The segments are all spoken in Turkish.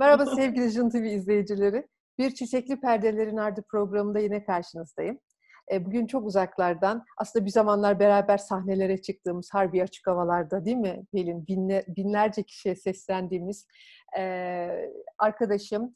Merhaba sevgili Jun TV izleyicileri. Bir Çiçekli Perdelerin Ardı programında yine karşınızdayım. Bugün çok uzaklardan, aslında bir zamanlar beraber sahnelere çıktığımız Harbiye açık havalarda değil mi Pelin? Binlerce kişiye seslendiğimiz arkadaşım,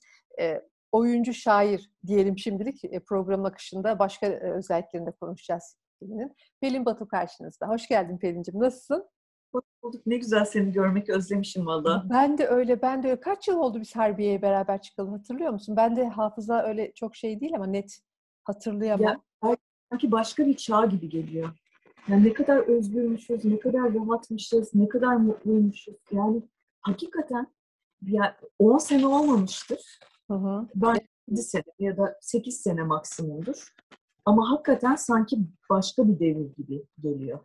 oyuncu şair diyelim şimdilik, programın akışında başka özelliklerinde konuşacağız Pelin'in. Pelin Batu karşınızda. Hoş geldin Pelin'cim. Nasılsın? Hoş bulduk. Ne güzel seni görmek. Özlemişim valla. Ben de öyle. Kaç yıl oldu biz Harbiye'ye beraber çıkalım, hatırlıyor musun? Ben de hafıza öyle çok şey değil ama net hatırlayamam. Ya, sanki başka bir çağ gibi geliyor. Yani ne kadar özgürmüşüz, ne kadar rahatmışız, ne kadar mutluymuşuz. Yani hakikaten yani 10 sene olmamıştır. Hı hı. Ben 7 sene ya da 8 sene maksimumdur. Ama hakikaten sanki başka bir devir gibi geliyor.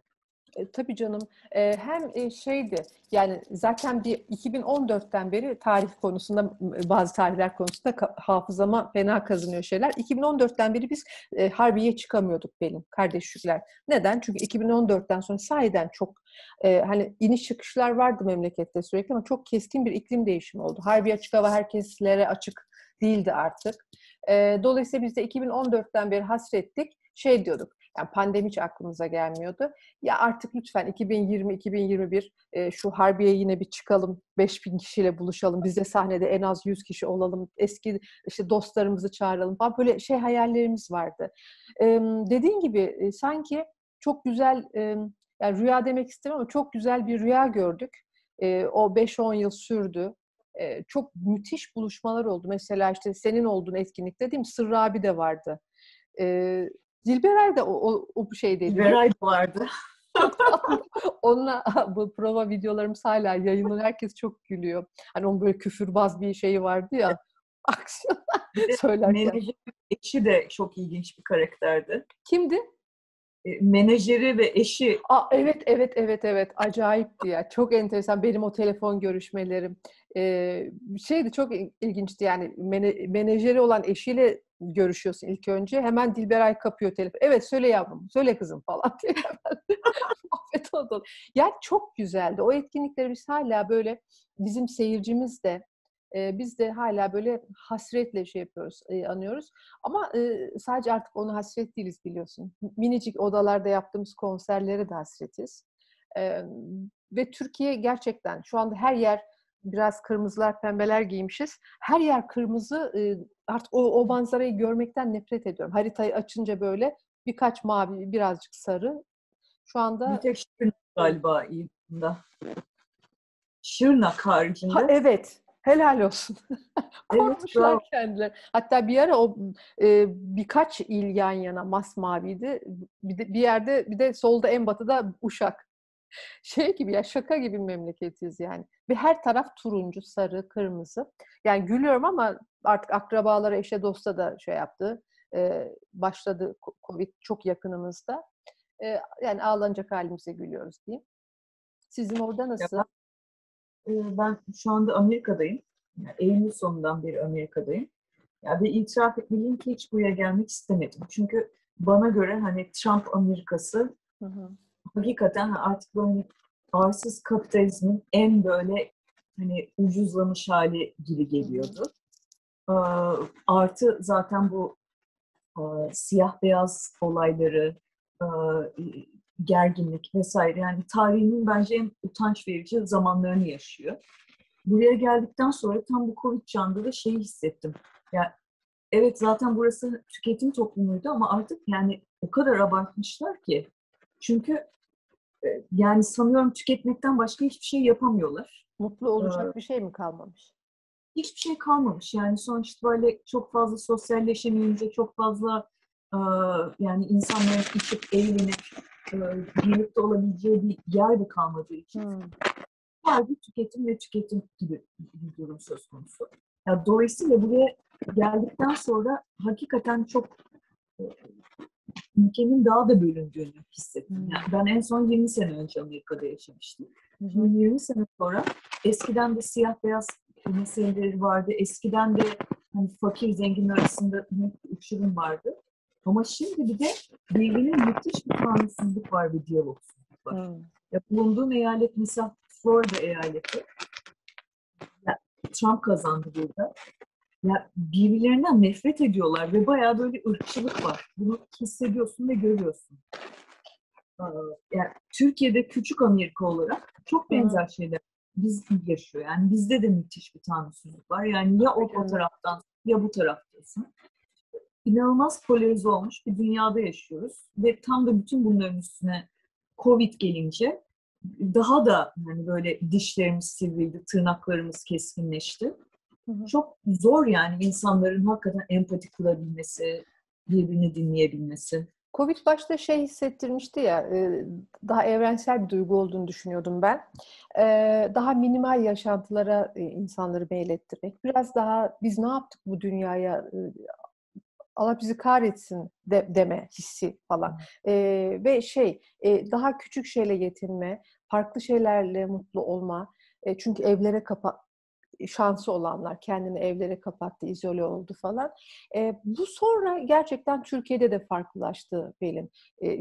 Tabii canım. Hem şeydi, yani zaten bir 2014'ten beri tarih konusunda, bazı tarihler konusunda hafızama fena kazınıyor şeyler. 2014'ten beri biz Harbiye'ye çıkamıyorduk benim kardeşlikler. Neden? Çünkü 2014'ten sonra sahiden çok hani iniş çıkışlar vardı memlekette sürekli ama çok keskin bir iklim değişimi oldu. Harbiye açık hava herkeslere açık değildi artık. Dolayısıyla biz de 2014'ten beri hasrettik. Şey diyorduk, yani pandemi hiç aklımıza gelmiyordu. Ya artık lütfen 2020-2021 şu Harbiye'ye yine bir çıkalım, 5000 kişiyle buluşalım, biz de sahnede en az 100 kişi olalım, eski işte dostlarımızı çağıralım falan, böyle şey hayallerimiz vardı. Dediğin gibi sanki çok güzel, yani rüya demek istemem ama çok güzel bir rüya gördük. O 5-10 yıl sürdü. Çok müthiş buluşmalar oldu. Mesela işte senin olduğun etkinlikte değil mi? Sırrı abi de vardı. Dilberay da o şeydeydi. Dilberay da vardı. Onunla bu prova videolarımız hala yayınlanıyor. Herkes çok gülüyor. Hani onun böyle küfürbaz bir şeyi vardı ya. Aksiyon söylerken. Menajeri ve eşi de çok ilginç bir karakterdi. Kimdi? Menajeri ve eşi. Aa, evet. Acayipti ya. Çok enteresan. Benim o telefon görüşmelerim. Şeydi, çok ilginçti yani. Menajeri olan eşiyle görüşüyorsun ilk önce. Hemen Dilberay kapıyor telefonu. Evet söyle yavrum, söyle kızım falan diye. Afiyet olsun. Yani çok güzeldi. O etkinlikleri biz hala böyle, bizim seyircimiz de biz de hala böyle hasretle şey yapıyoruz, anıyoruz. Ama sadece artık onu hasret değiliz biliyorsun. Minicik odalarda yaptığımız konserlere de hasretiz. Ve Türkiye gerçekten şu anda her yer, biraz kırmızılar, pembeler giymişiz. Her yer kırmızı. Artık o manzarayı görmekten nefret ediyorum. Haritayı açınca böyle birkaç mavi, birazcık sarı. Şu anda... Bir tek Şırnak galiba iyi bunda. Şırnak haricinde. Ha, evet. Helal olsun. Korkmuşlar evet, kendileri. Hatta bir ara o birkaç il yan yana masmaviydi. Bir yerde, bir de solda en batıda Uşak. Şey gibi ya, şaka gibi memleketiz yani. Ve her taraf turuncu, sarı, kırmızı. Yani gülüyorum ama artık akrabalara, eşe, dosta da şey yaptı. Başladı Covid çok yakınımızda. Yani ağlanacak halimize gülüyoruz diyeyim. Sizin orada nasıl? Ben şu anda Amerika'dayım. Yani Eylül sonundan beri Amerika'dayım. Yani bir itiraf etmeliyim ki hiç buraya gelmek istemedim. Çünkü bana göre hani Trump Amerikası, hı-hı, hakikaten artık böyle arsız kapitalizmin en böyle hani ucuzlamış hali gibi geliyordu. Artı zaten bu siyah beyaz olayları, gerginlik vesaire, yani tarihinin bence en utanç verici zamanlarını yaşıyor. Buraya geldikten sonra tam bu Covid çağında da şeyi hissettim. Yani evet zaten burası tüketim toplumuydu ama artık yani o kadar abartmışlar ki. Çünkü yani sanıyorum tüketmekten başka hiçbir şey yapamıyorlar. Mutlu olacak bir şey mi kalmamış? Hiçbir şey kalmamış. Yani sonuçta böyle çok fazla sosyalleşemeyince, çok fazla yani insanların içip eğlenip birlikte olabileceği bir yer de kalmadığı için sadece tüketim ve tüketim gibi bir durum söz konusu. Yani dolayısıyla buraya geldikten sonra hakikaten çok ülkenin daha da bölündüğünü hissettim. Yani ben en son 20 sene önce Amerika'da yaşamıştım. Şimdi 20 sene sonra eskiden de siyah beyaz meseleleri vardı. Eskiden de hani fakir zengin arasında uçurum vardı. Ama şimdi bir de birbirinin müthiş bir tanrısızlık var, bir diyalogsuzluk var. Ya bulunduğum eyalet mesela Florida eyaleti. Yani Trump kazandı burada. Ya birbirlerinden nefret ediyorlar ve bayağı böyle ırkçılık var. Bunu hissediyorsun ve görüyorsun. Yani Türkiye'de küçük Amerika olarak çok benzer şeyler biz yaşıyor. Yani bizde de müthiş bir tanrısızlık var. Yani ya o taraftan ya bu taraftasın. İnanılmaz polarize olmuş bir dünyada yaşıyoruz ve tam da bütün bunların üstüne Covid gelince daha da yani böyle dişlerimiz sivrildi, tırnaklarımız keskinleşti. Çok zor yani insanların hakikaten empati kurabilmesi, birbirini dinleyebilmesi. Covid başta şey hissettirmişti ya, daha evrensel bir duygu olduğunu düşünüyordum ben. Daha minimal yaşantılara insanları meylettirmek. Biraz daha biz ne yaptık bu dünyaya, Allah bizi kahretsin deme hissi falan. Ve daha küçük şeyle yetinme, farklı şeylerle mutlu olma. Çünkü evlere şansı olanlar kendini evlere kapattı, izole oldu falan. Bu sonra gerçekten Türkiye'de de farklılaştı Pelin.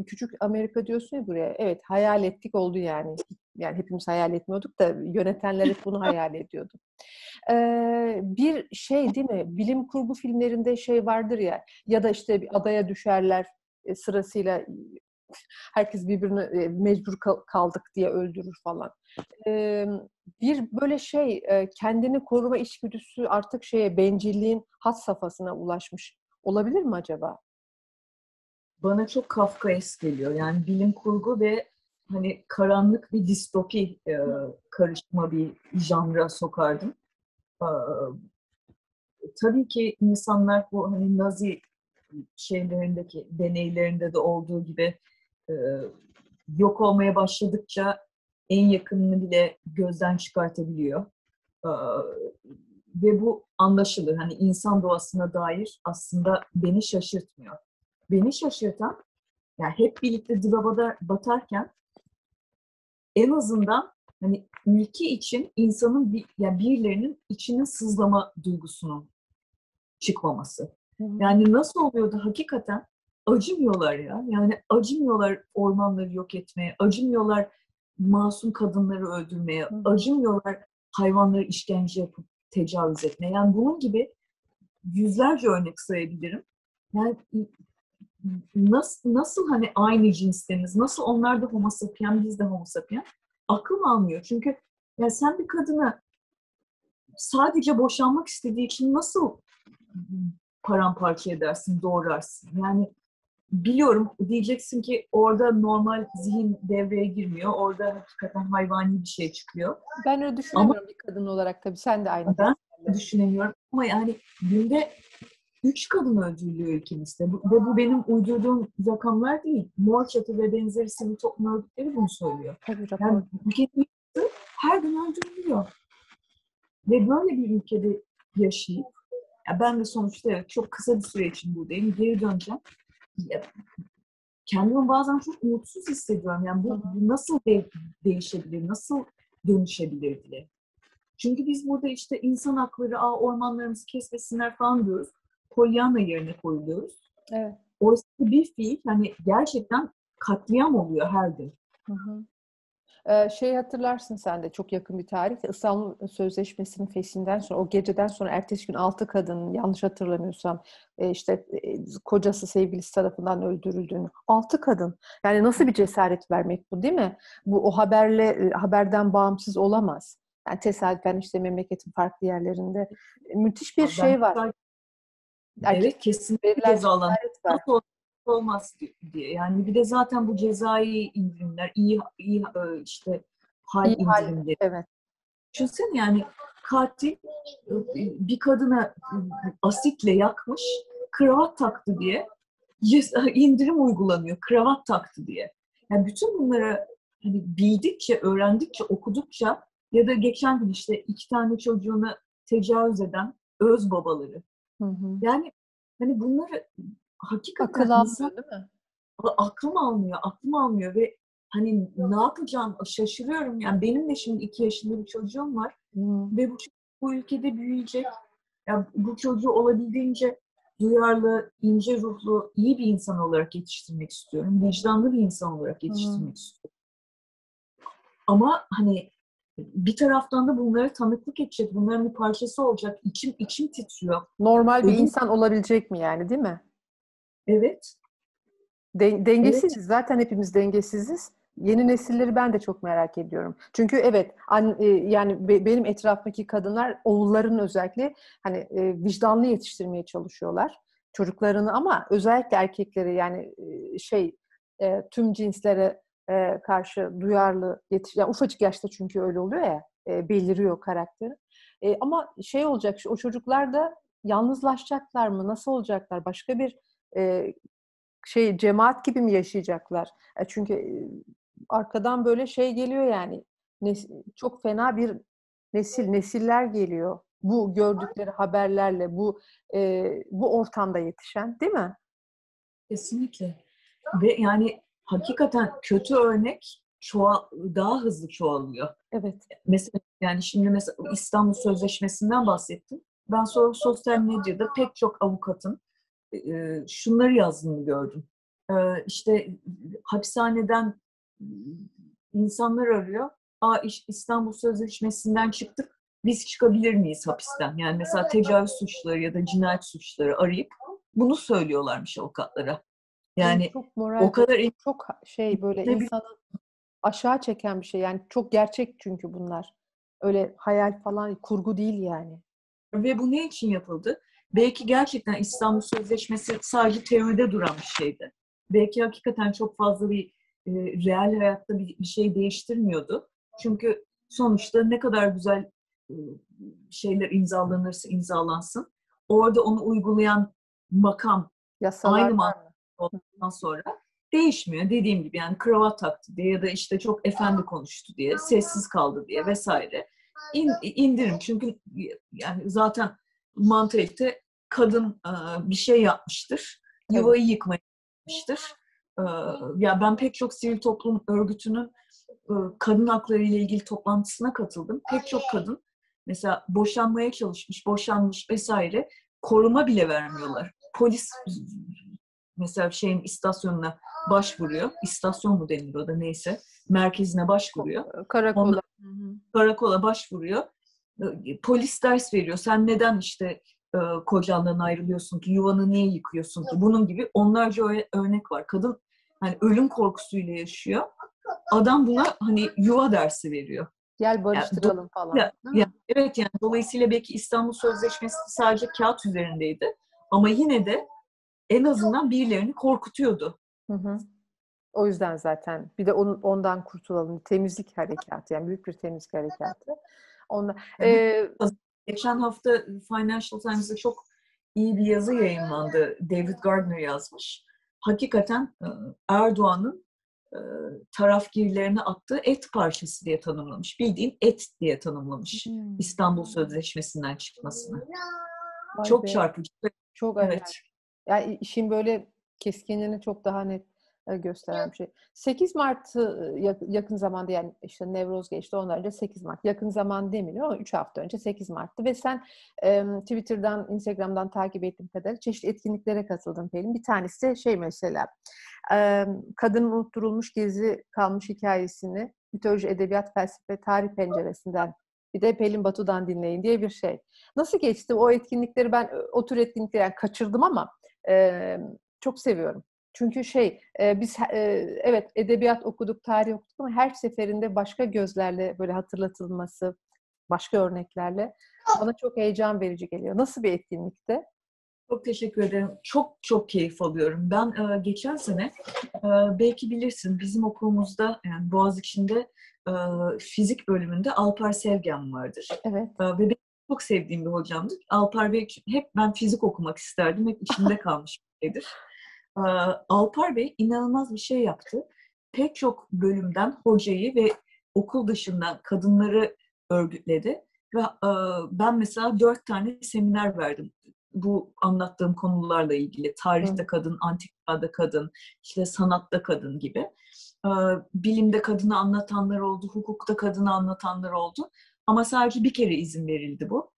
Küçük Amerika diyorsun ya buraya. Evet, hayal ettik oldu yani. Yani hepimiz hayal etmiyorduk da yönetenler hep bunu hayal ediyordu. Bir değil mi? Bilim kurgu filmlerinde vardır ya. Ya da işte bir adaya düşerler sırasıyla herkes birbirini mecbur kaldık diye öldürür falan. Bir böyle kendini koruma içgüdüsü artık bencilliğin had safhasına ulaşmış olabilir mi acaba? Bana çok Kafkaesk geliyor. Yani bilim kurgu ve hani karanlık bir distopi karışma bir janra sokardım. Tabii ki insanlar bu hani Nazi şeylerindeki deneylerinde de olduğu gibi yok olmaya başladıkça en yakınını bile gözden çıkartabiliyor. Ve bu anlaşılır. Hani insan doğasına dair aslında beni şaşırtmıyor. Beni şaşırtan, yani hep birlikte dramada batarken en azından hani ülke için insanın yani birilerinin içinin sızlama duygusunun çıkmaması. Yani nasıl oluyordu hakikaten? Acımıyorlar ya. Yani acımıyorlar ormanları yok etmeye, acımıyorlar masum kadınları öldürmeye, acımıyorlar hayvanları işkence yapıp tecavüz etmeye. Yani bunun gibi yüzlerce örnek sayabilirim. Yani nasıl hani aynı cinsteniz, nasıl onlar da homo sapien, biz de homo sapien? Aklım almıyor. Çünkü yani sen bir kadına sadece boşanmak istediği için nasıl paramparça edersin, doğrarsın? Yani biliyorum diyeceksin ki orada normal zihin devreye girmiyor. Orada hakikaten hayvani bir şey çıkıyor. Ben öyle düşünemiyorum ama, bir kadın olarak tabii. Sen de aynı. Ben düşünemiyorum ama yani günde 3 kadın öldürülüyor ülkemizde. Ve bu benim uydurduğum rakamlar değil. Mor Çatı ve benzeri sivil toplum örgütleri bunu söylüyor. Tabii, yani ülkemizde her gün öldürülüyor. Ve böyle bir ülkede yaşayıp ben de sonuçta çok kısa bir süre için buradayım. Geri döneceğim. Kendimi bazen çok umutsuz hissediyorum. Yani bu nasıl değişebilir, nasıl dönüşebilir diye. Çünkü biz burada işte insan hakları, ormanlarımızı kesmesinler falan diyoruz. Pollyanna yerine koyuyoruz. Evet. Orası bir fiil, hani gerçekten katliam oluyor her gün. Hatırlarsın sen de çok yakın bir tarihte İstanbul Sözleşmesi'nin fesinden sonra o geceden sonra ertesi gün 6 kadın yanlış hatırlamıyorsam kocası sevgilisi tarafından öldürüldüğünü 6 kadın yani nasıl bir cesaret vermek bu değil mi? Bu o haberden bağımsız olamaz. Yani tesadüfen memleketin farklı yerlerinde müthiş bir var. Evet kesinlikle cezalandı. Olmaz diye. Yani bir de zaten bu cezai indirimler, iyi işte hal indirimleri. Evet. Düşünsene yani katil bir kadına asitle yakmış, kravat taktı diye indirim uygulanıyor. Kravat taktı diye. Yani bütün bunları hani bildikçe, öğrendikçe, okudukça ya da geçen gün 2 tane çocuğunu tecavüz eden öz babaları. Yani hani bunları hakikaten akıl almıyor değil mi? Aklım almıyor ve hani ne yapacağım şaşırıyorum. Yani benim de şimdi 2 yaşında bir çocuğum var ve bu çocuk bu ülkede büyüyecek. Yani bu çocuğu olabildiğince duyarlı, ince ruhlu, iyi bir insan olarak yetiştirmek istiyorum. Vicdanlı bir insan olarak yetiştirmek istiyorum. Ama hani bir taraftan da bunlara tanıklık edecek, bunların bir parçası olacak. İçim titriyor. Normal bir insan olabilecek mi yani, değil mi? Evet. Dengesiziz. Evet. Zaten hepimiz dengesiziz. Yeni nesilleri ben de çok merak ediyorum. Çünkü evet, yani benim etrafımdaki kadınlar oğullarının özellikle hani vicdanlı yetiştirmeye çalışıyorlar çocuklarını, ama özellikle erkekleri, yani tüm cinslere karşı duyarlı yani ufacık yaşta, çünkü öyle oluyor ya, beliriyor karakteri. Ama olacak, o çocuklar da yalnızlaşacaklar mı? Nasıl olacaklar? Başka bir cemaat gibi mi yaşayacaklar? Çünkü arkadan böyle geliyor yani. Çok fena bir nesiller geliyor. Bu gördükleri haberlerle, bu ortamda yetişen, değil mi? Kesinlikle. Ve yani hakikaten kötü örnek daha hızlı çoğalıyor. Evet. Mesela yani şimdi İstanbul Sözleşmesi'nden bahsettim. Ben sonra sosyal medyada pek çok avukatın şunları yazdığını gördüm. Hapishaneden insanlar arıyor. İstanbul Sözleşmesi'nden çıktık. Biz çıkabilir miyiz hapisten? Yani mesela tecavüz suçları ya da cinayet suçları arayıp bunu söylüyorlarmış avukatlara. Yani çok moral, o kadar çok böyle insanı aşağı çeken bir şey. Yani çok gerçek çünkü bunlar. Öyle hayal falan, kurgu değil yani. Ve bu ne için yapıldı? Belki gerçekten İstanbul Sözleşmesi sadece teoride duran bir şeydi. Belki hakikaten çok fazla bir real hayatta bir şey değiştirmiyordu. Çünkü sonuçta ne kadar güzel şeyler imzalanırsa imzalansın, orada onu uygulayan makam yasalar aynı mantıklı olduktan sonra değişmiyor. Dediğim gibi yani kravat taktı diye ya da çok efendi konuştu diye, sessiz kaldı diye vesaire. İndirim çünkü yani zaten mantalite kadın bir şey yapmıştır. Yuvayı yıkmaya çalışmıştır. Ya ben pek çok sivil toplum örgütünün kadın hakları ile ilgili toplantısına katıldım. Pek çok kadın mesela boşanmaya çalışmış, boşanmış vesaire, koruma bile vermiyorlar. Polis mesela istasyonuna başvuruyor. İstasyon mu denir o da, neyse. Merkezine başvuruyor. Karakola. Karakola başvuruyor. Polis ders veriyor. Sen neden kocandan ayrılıyorsun ki? Yuvanı niye yıkıyorsun ki? Bunun gibi onlarca örnek var. Kadın hani ölüm korkusuyla yaşıyor. Adam buna yuva dersi veriyor. Gel barıştıralım falan. Evet yani dolayısıyla belki İstanbul Sözleşmesi sadece kağıt üzerindeydi. Ama yine de en azından birilerini korkutuyordu. Hı. O yüzden zaten bir de ondan kurtulalım. Temizlik harekatı, yani büyük bir temizlik harekatı. Geçen hafta Financial Times'da çok iyi bir yazı yayınlandı. David Gardner yazmış. Hakikaten Erdoğan'ın tarafgirlerine attığı et parçası diye tanımlamış. Bildiğin et diye tanımlamış. İstanbul Sözleşmesi'nden çıkmasını. Çok çarpıcı. Çok evet. Yani işin böyle keskinliğini çok daha net gösteren bir şey. 8 Mart'ı yakın zamanda, yani Nevroz geçti, ondan önce 8 Mart. Yakın zaman demiyor ama 3 hafta önce 8 Mart'tı ve sen Twitter'dan, Instagram'dan takip ettiğim kadarıyla çeşitli etkinliklere katıldın Pelin. Bir tanesi mesela kadının unutturulmuş gizli kalmış hikayesini mitoloji, edebiyat, felsefe, tarih penceresinden, bir de Pelin Batu'dan dinleyin diye bir şey. Nasıl geçti o etkinlikleri? Ben o tür etkinlikleri kaçırdım ama çok seviyorum. Çünkü biz evet edebiyat okuduk, tarih okuduk ama her seferinde başka gözlerle böyle hatırlatılması, başka örneklerle bana çok heyecan verici geliyor. Nasıl bir etkinlikti? Çok teşekkür ederim. Çok çok keyif alıyorum. Ben geçen sene belki bilirsin, bizim okulumuzda yani Boğaziçi'nde fizik bölümünde Alpar Sevgen vardır. Evet. Ve benim çok sevdiğim bir hocamdı. Alpar Bey için hep ben fizik okumak isterdim. Hep içimde kalmış bir şeydir. Alpar Bey inanılmaz bir şey yaptı. Pek çok bölümden hocayı ve okul dışından kadınları örgütledi. Ve ben mesela 4 tane seminer verdim. Bu anlattığım konularla ilgili. Tarihte kadın, antikada kadın, sanatta kadın gibi. Bilimde kadını anlatanlar oldu, hukukta kadını anlatanlar oldu. Ama sadece bir kere izin verildi bu.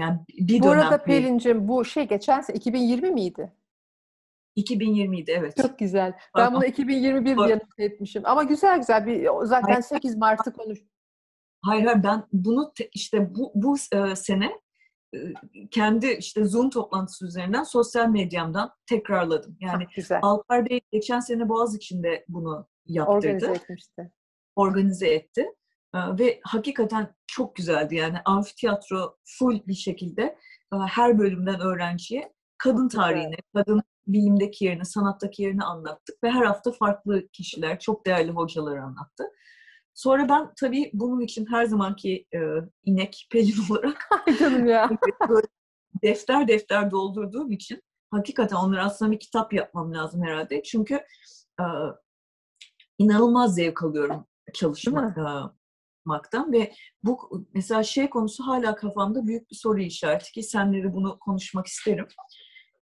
Yani bir bu arada Pelin'cim, bu geçen 2020 miydi? 2020'ydi evet. Çok güzel. Ben bunu 2021 diye not etmişim. Ama güzel bir zaten 8 Mart'ı konuş. Hayır, ben bunu işte bu sene kendi işte Zoom toplantısı üzerinden sosyal medyamdan tekrarladım. Yani Alpar Bey geçen sene Boğaziçi'nde bunu yaptırdı. Organize etti. Ve hakikaten çok güzeldi. Yani amfiteyatro full bir şekilde her bölümden öğrenciye kadın tarihini, kadın bilimdeki yerini, sanattaki yerini anlattık ve her hafta farklı kişiler, çok değerli hocalar anlattı. Sonra ben tabii bunun için her zamanki inek Pelin olarak defter doldurduğum için hakikaten onları aslında bir kitap yapmam lazım herhalde. Çünkü inanılmaz zevk alıyorum çalışmaktan ve bu mesela şey konusu hala kafamda büyük bir soru işareti ki seninle de bunu konuşmak isterim.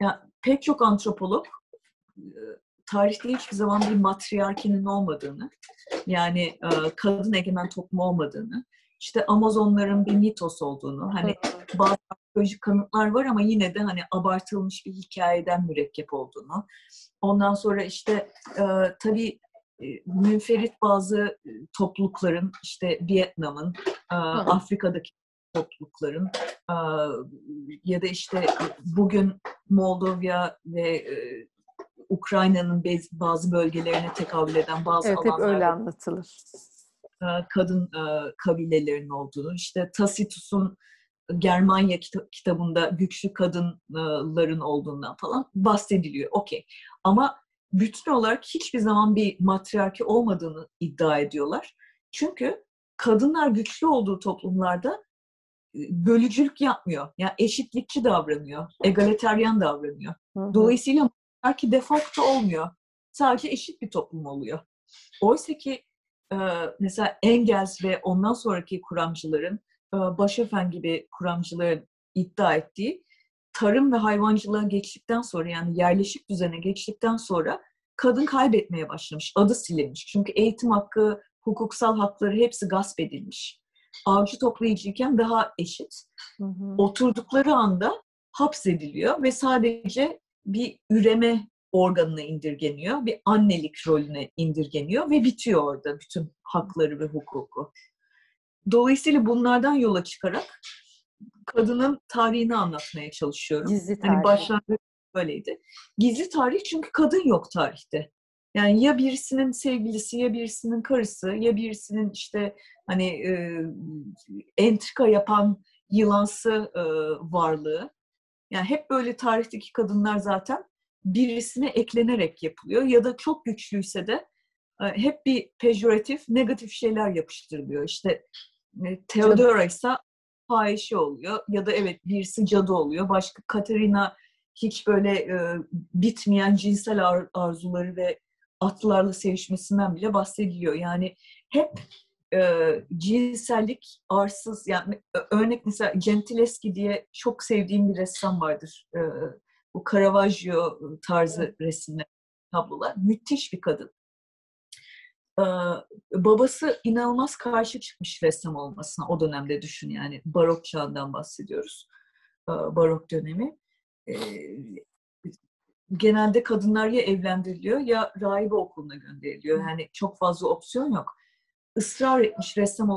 Yani pek çok antropolog tarihte hiçbir zaman bir matriarkinin olmadığını, yani kadın egemen toplum olmadığını, işte Amazonların bir mitos olduğunu, hani bazı arkeolojik kanıtlar var ama yine de hani abartılmış bir hikayeden mürekkep olduğunu. Ondan sonra işte tabii münferit bazı toplulukların, işte Vietnam'ın, Afrika'daki toplulukların ya da işte bugün Moldova ve Ukrayna'nın bazı bölgelerine tekabül eden bazı alanlarda kadın kabilelerin olduğunu, işte Tacitus'un Germania kitabında güçlü kadınların olduğundan falan bahsediliyor. Okey. Ama bütün olarak hiçbir zaman bir matriarki olmadığını iddia ediyorlar. Çünkü kadınlar güçlü olduğu toplumlarda bölücülük yapmıyor. Yani eşitlikçi davranıyor, egalitaryen davranıyor. Dolayısıyla belki de facto olmuyor. Sadece eşit bir toplum oluyor. Oysa ki mesela Engels ve ondan sonraki kuramcıların, Başöfen gibi kuramcıların iddia ettiği tarım ve hayvancılığa geçtikten sonra, yani yerleşik düzene geçtikten sonra kadın kaybetmeye başlamış. Adı silinmiş. Çünkü eğitim hakkı, hukuksal hakları hepsi gasp edilmiş. Avcı toplayıcıyken daha eşit. Oturdukları anda hapsediliyor ve sadece bir üreme organına indirgeniyor, bir annelik rolüne indirgeniyor ve bitiyor orada bütün hakları ve hukuku. Dolayısıyla bunlardan yola çıkarak kadının tarihini anlatmaya çalışıyorum. Gizli tarih. Hani başlangıç böyleydi. Gizli tarih, çünkü kadın yok tarihte. Yani ya birisinin sevgilisi, ya birisinin karısı, ya birisinin işte hani entrika yapan yılansı varlığı. Yani hep böyle tarihteki kadınlar zaten birisine eklenerek yapılıyor ya da çok güçlüyse de hep bir pejoratif, negatif şeyler yapıştırılıyor. İşte Teodora ise fahişe oluyor ya da evet birisi cadı oluyor. Başka Katerina hiç böyle bitmeyen cinsel arzuları ve atlarla sevişmesinden bile bahsediliyor. Yani hep cinsellik arsız, yani örnek mesela Gentileschi diye çok sevdiğim bir ressam vardır. Bu Caravaggio tarzı resimler, tablolar. Müthiş bir kadın. Babası inanılmaz karşı çıkmış ressam olmasına, o dönemde düşün yani. Barok çağından bahsediyoruz. Barok dönemi. Genelde kadınlar ya evlendiriliyor ya rahibe okuluna gönderiliyor. Yani çok fazla opsiyon yok. Israr etmiş ressam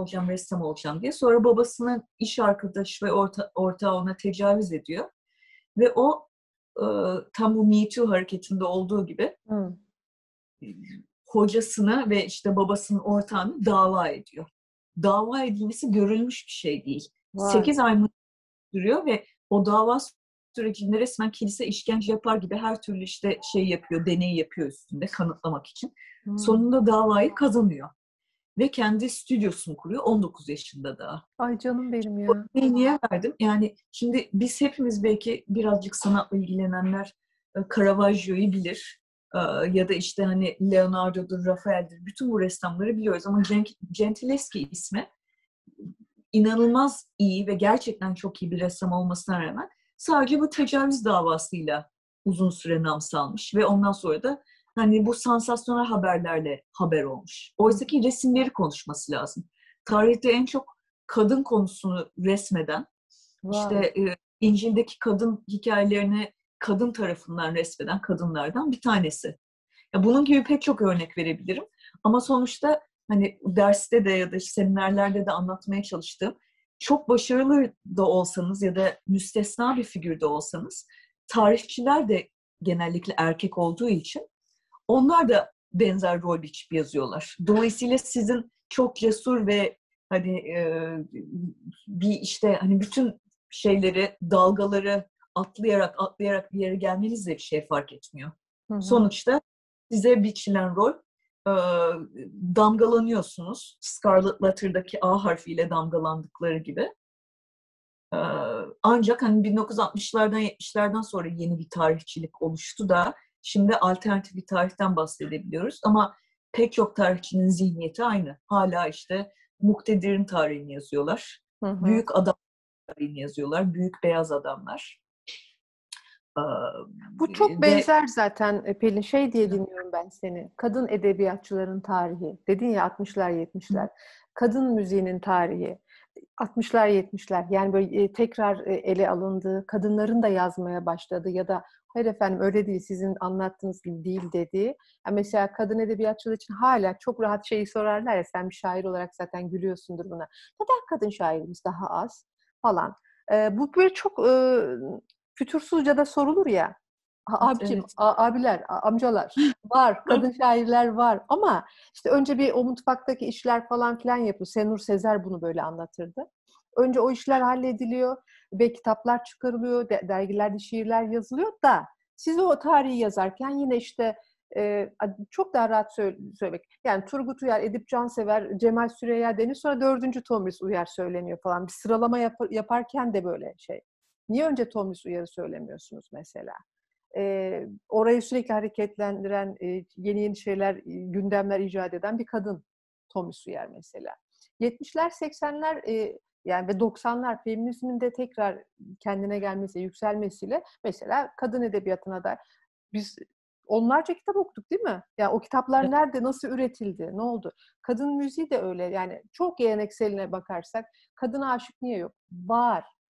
olacağım diye. Sonra babasının iş arkadaşı ve ortağı ona tecavüz ediyor. Ve o tam bu Me Too hareketinde olduğu gibi hocasını ve işte babasının ortağını dava ediyor. Dava edilmesi görülmüş bir şey değil. 8 ay mı sürüyor ve o dava sürecinde resmen kilise işkence yapar gibi her türlü işte şey yapıyor, deney yapıyor üstünde kanıtlamak için. Sonunda davayı kazanıyor. Ve kendi stüdyosunu kuruyor 19 yaşında daha. Ay canım benim ya. O niye verdim? Yani şimdi biz hepimiz belki birazcık sanatla ilgilenenler Caravaggio'yu bilir. Ya da işte hani Leonardo'dur, Raphael'dir. Bütün bu ressamları biliyoruz ama Gentileschi ismi inanılmaz iyi ve gerçekten çok iyi bir ressam olmasına rağmen sadece bu tecavüz davasıyla uzun süre nam salmış ve ondan sonra da hani bu sansasyonel haberlerle haber olmuş. Oysa ki resimleri konuşması lazım. Tarihte en çok kadın konusunu resmeden, işte İncil'deki kadın hikayelerini kadın tarafından resmeden kadınlardan bir tanesi. Ya bunun gibi pek çok örnek verebilirim. Ama sonuçta hani derste de ya da seminerlerde de anlatmaya çalıştığım, çok başarılı da olsanız ya da müstesna bir figürde olsanız, tarihçiler de genellikle erkek olduğu için onlar da benzer rol biçip yazıyorlar. Dolayısıyla sizin çok cesur ve hani bir işte hani bütün şeyleri, dalgaları atlayarak bir yere gelmeniz de bir şey fark etmiyor. Hı hı. Sonuçta size biçilen rol, damgalanıyorsunuz. Scarlet Letter'daki A harfiyle damgalandıkları gibi. Ancak hani 1960'lardan 70'lerden sonra yeni bir tarihçilik oluştu da şimdi alternatif bir tarihten bahsedebiliyoruz. Ama pek çok tarihçinin zihniyeti aynı. Hala işte muktedir'in tarihini yazıyorlar. Hı hı. Büyük adam tarihini yazıyorlar. Büyük beyaz adamlar. Bu çok benzer zaten Pelin. Şey diye dinliyorum ben seni. Kadın edebiyatçıların tarihi. Dedin ya 60'lar 70'ler. Kadın müziğinin tarihi. 60'lar 70'ler. Yani böyle tekrar ele alındığı, kadınların da yazmaya başladığı ya da hayır efendim öyle değil, sizin anlattığınız gibi değil dediği. Yani mesela kadın edebiyatçılar için hala çok rahat şeyi sorarlar ya, sen bir şair olarak zaten gülüyorsundur buna. Neden kadın şairimiz daha az falan. Bu böyle çok fütursuzca da sorulur ya. Abicim, evet. Abiler, amcalar var, kadın şairler var ama işte önce bir o mutfaktaki işler falan filan yapıyor. Senur Sezer bunu böyle anlatırdı. Önce o işler hallediliyor ve kitaplar çıkarılıyor, dergilerde şiirler yazılıyor da siz o tarihi yazarken yine işte çok daha rahat söylemek. Yani Turgut Uyar, Edip Cansever, Cemal Süreyya denir, sonra 4. Tomris Uyar söyleniyor falan. Bir sıralama yaparken de böyle şey. Niye önce Tomris Uyar'ı söylemiyorsunuz mesela? Orayı sürekli hareketlendiren, yeni şeyler, gündemler icat eden bir kadın Tomris Uyar mesela. 70'ler, 80'ler yani ve 90'lar feminizmin de tekrar kendine gelmesi, yükselmesiyle mesela kadın edebiyatına da biz onlarca kitap okuduk değil mi? Ya yani o kitaplar nerede, nasıl üretildi, ne oldu? Kadın müziği de öyle. Yani çok gelenekseline bakarsak kadına aşık niye yok?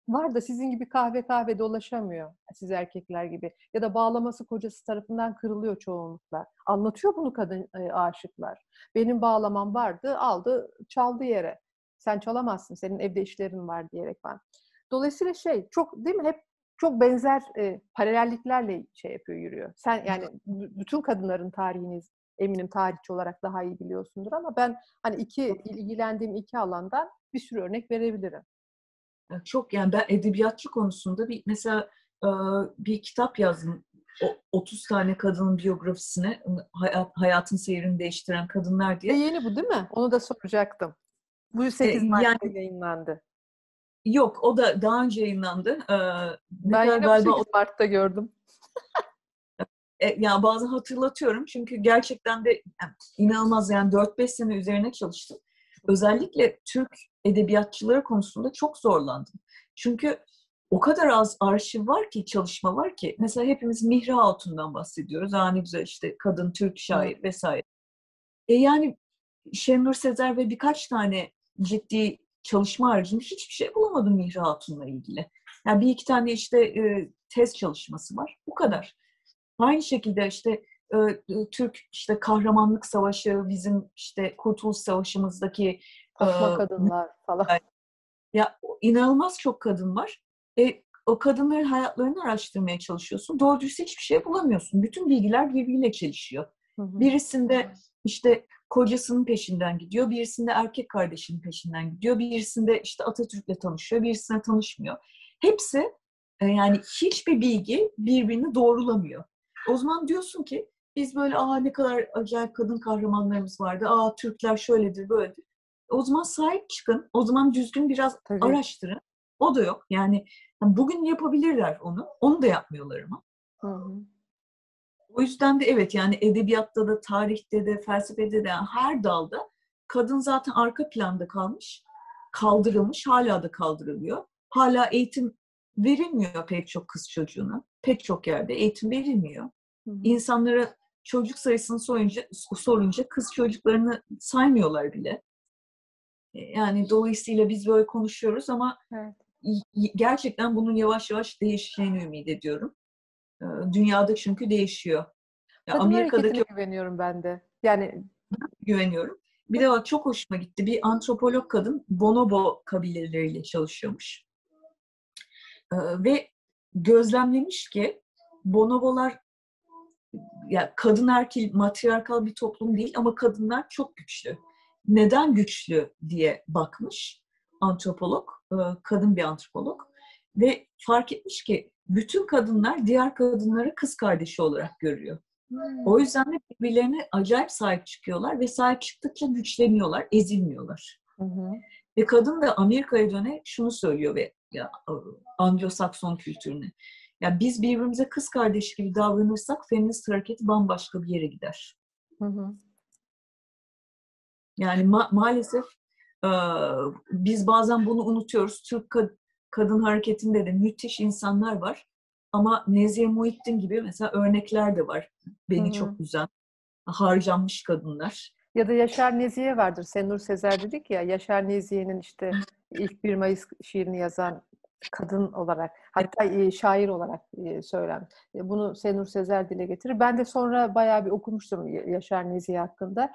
Var da sizin gibi kahve dolaşamıyor. Siz erkekler gibi. Ya da bağlaması kocası tarafından kırılıyor çoğunlukla. Anlatıyor bunu kadın aşıklar. Benim bağlamam vardı, aldı, çaldı yere. Sen çalamazsın, senin evde işlerin var diyerek ben. Dolayısıyla şey, çok değil mi? Hep çok benzer paralelliklerle şey yapıyor, yürüyor. Sen yani bütün kadınların tarihini eminim tarihçi olarak daha iyi biliyorsundur ama ben hani ilgilendiğim iki alandan bir sürü örnek verebilirim. Çok yani ben edebiyatçı konusunda bir mesela bir kitap yazdım. 30 tane kadının biyografisine, hayatın seyrini değiştiren kadınlar diye. Yeni bu değil mi? Onu da soracaktım. Bu 8 Mart'ta yayınlandı. Yok, o da daha önce yayınlandı. Ben yine galiba 8 Mart'ta gördüm. Yani bazen hatırlatıyorum çünkü gerçekten de yani, inanılmaz yani 4-5 sene üzerine çalıştım. Özellikle Türk edebiyatçıları konusunda çok zorlandım. Çünkü o kadar az arşiv var ki, çalışma var ki. Mesela hepimiz Mihra Hatun'dan bahsediyoruz. Ne güzel işte kadın, Türk şair vesaire. Yani Şenur Sezer ve birkaç tane ciddi çalışma haricinde hiçbir şey bulamadım Mihra Hatun'la ilgili. Yani bir iki tane işte tez çalışması var. Bu kadar. Aynı şekilde işte Türk işte kahramanlık savaşı, bizim işte Kurtuluş Savaşı'mızdaki Fatma kadınlar falan. Ya inanılmaz çok kadın var. O kadınların hayatlarını araştırmaya çalışıyorsun. Doğru dürüst hiçbir şey bulamıyorsun. Bütün bilgiler birbiriyle çelişiyor. Hı hı. Birisinde işte kocasının peşinden gidiyor, birisinde erkek kardeşinin peşinden gidiyor, birisinde işte Atatürk'le tanışıyor, birisine tanışmıyor. Hepsi yani hiçbir bilgi birbirini doğrulamıyor. O zaman diyorsun ki biz böyle ne kadar acayip kadın kahramanlarımız vardı. Türkler şöyledir, böyledir. O zaman sahip çıkın. O zaman düzgün biraz araştırın. O da yok. Yani bugün yapabilirler onu. Onu da yapmıyorlar ama. Hı-hı. O yüzden de evet yani edebiyatta da, tarihte de, felsefede de yani her dalda kadın zaten arka planda kalmış. Kaldırılmış. Hala da kaldırılıyor. Hala eğitim verilmiyor pek çok kız çocuğuna. Pek çok yerde eğitim verilmiyor. Hı-hı. İnsanlara çocuk sayısını sorunca kız çocuklarını saymıyorlar bile. Yani dolayısıyla biz böyle konuşuyoruz ama gerçekten bunun yavaş yavaş değişeceğini ümit ediyorum. Dünyada çünkü değişiyor. Kadın hareketine güveniyorum ben de. Yani güveniyorum. Bir de o çok hoşuma gitti. Bir antropolog kadın bonobo kabileleriyle çalışıyormuş. Ve gözlemlemiş ki bonobolar ya kadın erkil, matriarkal bir toplum değil ama kadınlar çok güçlü. Neden güçlü diye bakmış antropolog, kadın bir antropolog ve fark etmiş ki bütün kadınlar diğer kadınları kız kardeşi olarak görüyor. Hmm. O yüzden de birbirlerine acayip sahip çıkıyorlar ve sahip çıktıkça güçleniyorlar, ezilmiyorlar. Hmm. Ve kadın da Amerika'ya döne şunu söylüyor ve ya, Anglo-Sakson kültürüne. Ya biz birbirimize kız kardeş gibi davranırsak feminist hareketi bambaşka bir yere gider. Hı hı. Yani maalesef biz bazen bunu unutuyoruz. Türk kadın hareketinde de müthiş insanlar var. Ama Nezihe Muhittin gibi mesela örnekler de var. Beni çok güzel harcanmış kadınlar. Ya da Yaşar Nezihe vardır. Senur Sezer dedik ya. Yaşar Nezihe'nin işte ilk 1 Mayıs şiirini yazan kadın olarak, hatta şair olarak söylenmiş. Bunu Senur Sezer dile getirir. Ben de sonra bayağı bir okumuştum Yaşar Nezihe hakkında.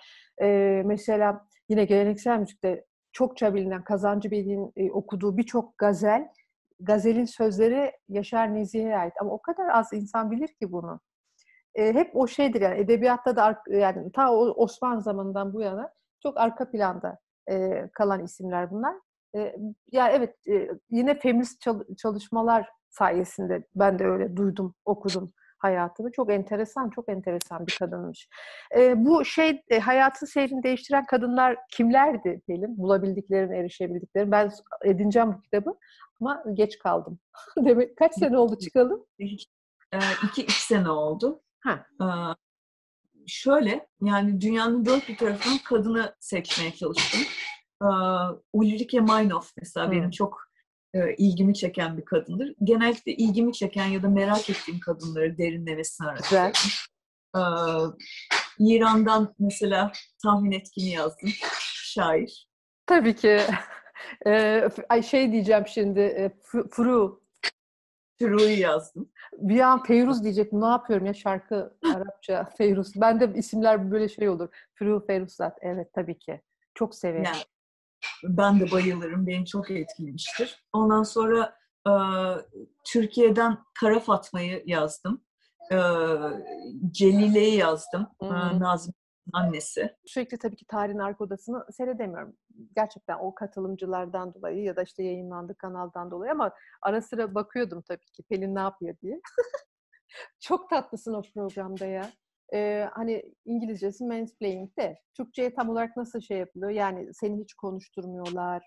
Mesela yine geleneksel müzikte çokça bilinen Kazancı Bey'in okuduğu birçok gazel, gazelin sözleri Yaşar Nezihe'ye ait. Ama o kadar az insan bilir ki bunu. Hep o şeydir yani edebiyatta da yani ta Osman zamanından bu yana çok arka planda kalan isimler bunlar. Ya evet yine feminist çalışmalar sayesinde ben de öyle duydum, okudum hayatını. Çok enteresan, çok enteresan bir kadınmış. Bu şey hayatın seyrini değiştiren kadınlar kimlerdi Pelin? Bulabildiklerini, erişebildiklerini. Ben edineceğim bu kitabı ama geç kaldım. Demek kaç sene oldu çıkalım? 2 sene oldu. Ha. Şöyle yani dünyanın dört bir tarafından kadını seçmeye çalıştım. Ulrike Meynof mesela benim çok ilgimi çeken bir kadındır. Genellikle ilgimi çeken ya da merak ettiğim kadınları derinlemesine araştırdım. İran'dan mesela tahmin etkini yazdım. Şair. Tabii ki. Şey diyeceğim şimdi. Forough yazdım. Bir an Feyruz diyecektim. Ne yapıyorum ya şarkı Arapça Feyruz. Ben de isimler böyle şey olur. Feyruzat. Evet tabii ki. Çok severim. Yani, ben de bayılırım. Beni çok etkilemiştir. Ondan sonra Türkiye'den Kara Fatma'yı yazdım. Celile'yi yazdım. Nazmi'nin annesi. Sürekli tabii ki tarihin arka odasını seyredemiyorum. Gerçekten o katılımcılardan dolayı ya da işte yayınlandığı kanaldan dolayı ama ara sıra bakıyordum tabii ki Pelin ne yapıyor diye. Çok tatlısın o programda ya. Hani İngilizcesi mansplaining de Türkçe'ye tam olarak nasıl şey yapılıyor? Yani seni hiç konuşturmuyorlar.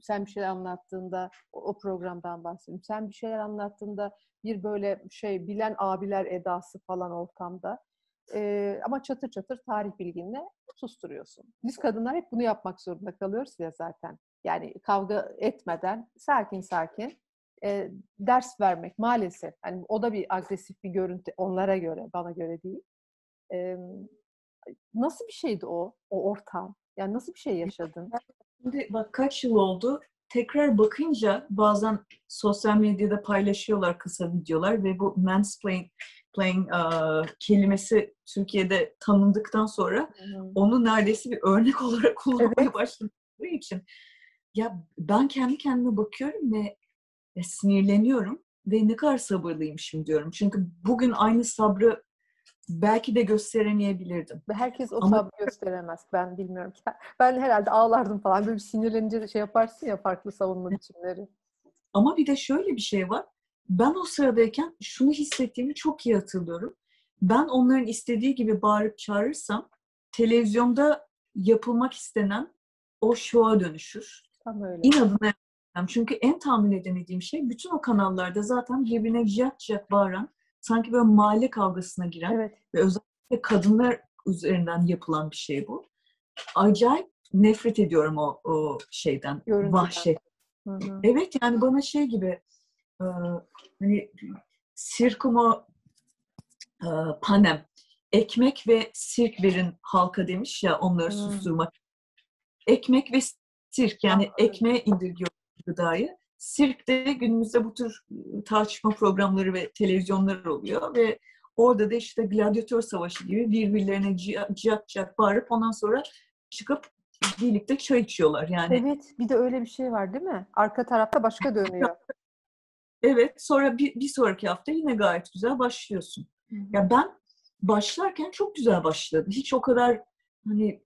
Sen bir şeyler anlattığında o programdan bahsediyorum. Sen bir şeyler anlattığında bir böyle şey bilen abiler edası falan ortamda. Ama çatır çatır tarih bilginle susturuyorsun. Biz kadınlar hep bunu yapmak zorunda kalıyoruz ya zaten. Yani kavga etmeden sakin sakin ders vermek maalesef. Yani o da bir agresif bir görüntü onlara göre, bana göre değil. Nasıl bir şeydi o ortam? Yani nasıl bir şey yaşadın? Şimdi bak kaç yıl oldu. Tekrar bakınca bazen sosyal medyada paylaşıyorlar kısa videolar ve bu mansplaining kelimesi Türkiye'de tanındıktan sonra onu neredeyse bir örnek olarak kullanmaya başladığı için ya ben kendi kendime bakıyorum ve sinirleniyorum ve ne kadar sabırlıymışım diyorum. Çünkü bugün aynı sabrı belki de gösteremeyebilirdim. Herkes o sabrı gösteremez. Ben bilmiyorum ki. Ben herhalde ağlardım falan. Böyle sinirlenince de şey yaparsın ya farklı savunma biçimleri. Ama bir de şöyle bir şey var. Ben o sıradayken şunu hissettiğimi çok iyi hatırlıyorum. Ben onların istediği gibi bağırıp çağırırsam televizyonda yapılmak istenen o şova dönüşür. Tam öyle. İnadına. Çünkü en tahmin edemediğim şey bütün o kanallarda zaten birbirine ciyak bağıran, sanki böyle mahalle kavgasına giren ve özellikle kadınlar üzerinden yapılan bir şey bu. Acayip nefret ediyorum o şeyden, vahşet. Evet yani bana şey gibi hani sirkumo panem, ekmek ve sirk verin halka demiş ya onları susturmak. Ekmek ve sirk yani ekmeğe indirgiyor gıdayı. Sirk'te günümüzde bu tür tartışma programları ve televizyonlar oluyor ve orada da işte gladyatör savaşı gibi birbirlerine ciyak bağırıp ondan sonra çıkıp birlikte çay içiyorlar yani. Evet, bir de öyle bir şey var değil mi? Arka tarafta başka dönüyor. Evet, sonra bir sonraki hafta yine gayet güzel başlıyorsun. Hı hı. Ya ben başlarken çok güzel başladı. Hiç o kadar hani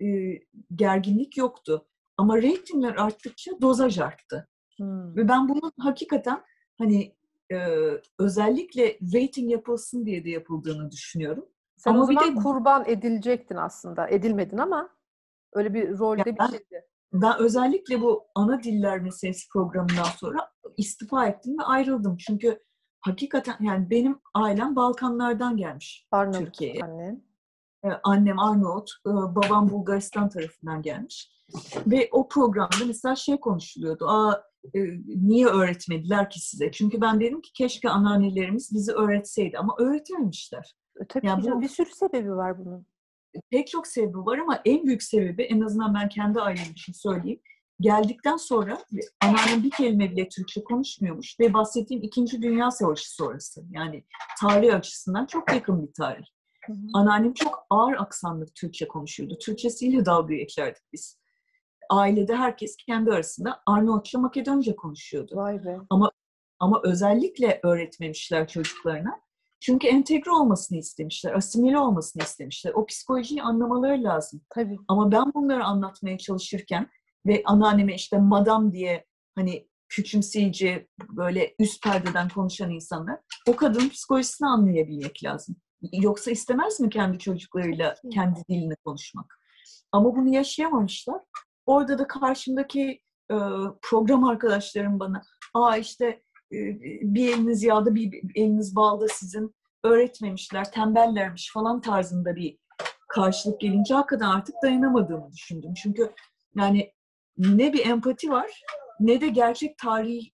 gerginlik yoktu. Ama reytingler arttıkça dozaj arttı. Hı. Ve ben bunun hakikaten hani özellikle reyting yapılsın diye de yapıldığını düşünüyorum. Sen ama o zaman bir de kurban edilecektin aslında. Edilmedin ama öyle bir rolde bir şeydi. Ben özellikle bu ana diller meselesi programından sonra istifa ettim ve ayrıldım. Çünkü hakikaten yani benim ailem Balkanlardan gelmiş Arnavut, Türkiye'ye. Annem Arnavut, babam Bulgaristan tarafından gelmiş. Ve o programda mesela şey konuşuluyordu. Niye öğretmediler ki size? Çünkü ben dedim ki keşke anneannelerimiz bizi öğretseydi ama öğretememişler. Tabii yani bir sürü sebebi var bunun. Pek çok sebebi var ama en büyük sebebi, en azından ben kendi ailem için söyleyeyim. Geldikten sonra anneannem bir kelime bile Türkçe konuşmuyormuş ve bahsettiğim 2. Dünya Savaşı sonrası. Yani tarih açısından çok yakın bir tarih. Hı hı. Anneannem çok ağır aksanlı Türkçe konuşuyordu. Türkçesiyle dalga geçerdik biz. Ailede herkes kendi arasında Arnavutça, Makedonca konuşuyordu. Vay be. Ama özellikle öğretmemişler çocuklarına. Çünkü entegre olmasını istemişler, asimile olmasını istemişler. O psikolojiyi anlamaları lazım. Tabii. Ama ben bunları anlatmaya çalışırken ve anneanneme işte madam diye hani küçümseyici böyle üst perdeden konuşan insanlar o kadının psikolojisini anlayabilmek lazım. Yoksa istemez mi kendi çocuklarıyla kendi dilini konuşmak? Ama bunu yaşayamamışlar. Orada da karşımdaki program arkadaşlarım bana işte bir eliniz yağda bir eliniz balda sizin, öğretmemişler, tembellermiş falan tarzında bir karşılık gelince hakikaten artık dayanamadığımı düşündüm. Çünkü yani ne bir empati var ne de gerçek tarih